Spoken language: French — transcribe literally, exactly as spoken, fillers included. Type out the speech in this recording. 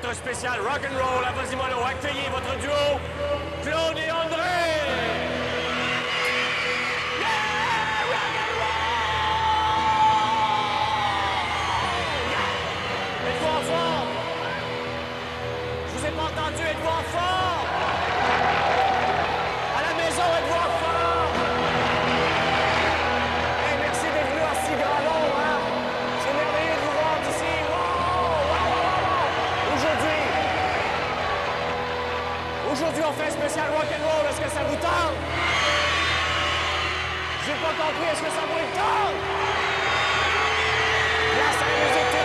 votre spécial rock'n'roll. Applaudissements, accueillez votre duo, Claude et André. Aujourd'hui, on fait un spécial rock'n'roll. Est-ce que ça vous tente? J'ai pas compris. Est-ce que ça vous tente? Là, c'est la musique.